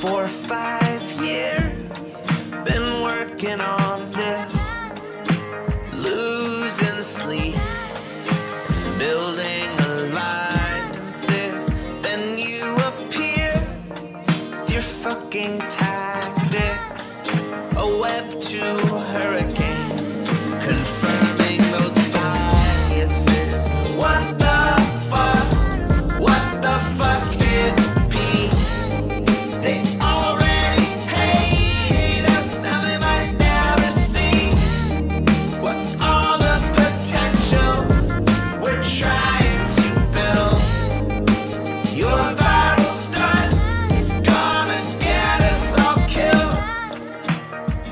For 5 years, been working on this, losing sleep, building alliances. Then you appear with your fucking tactics, a web to hurricane, confirming those biases. What the fuck? What the fuck?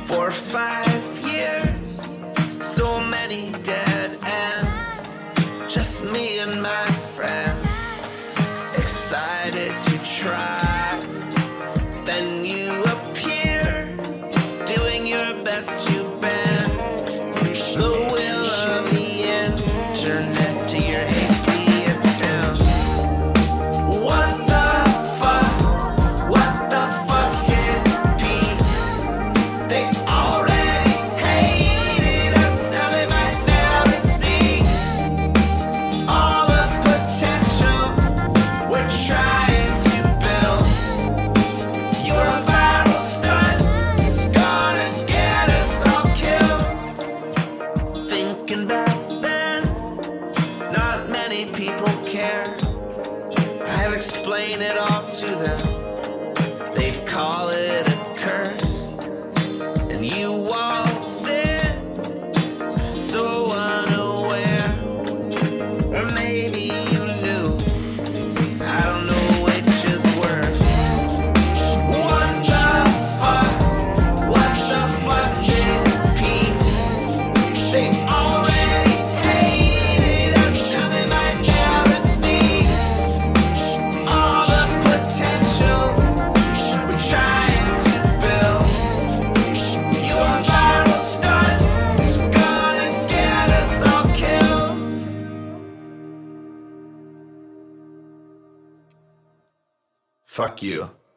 For 5 years, so many dead ends, just me and my friends, excited to try. Then you appear, doing your best to bend the will of the internet to your hasty attempt. What the fuck? What the fuck hit peace? They people care. I'd explain it all to them, they'd call it a curse, and you waltz in so unaware. Or maybe you knew, I don't know which is worse. What the fuck? What the fuck in peace? They already fuck you.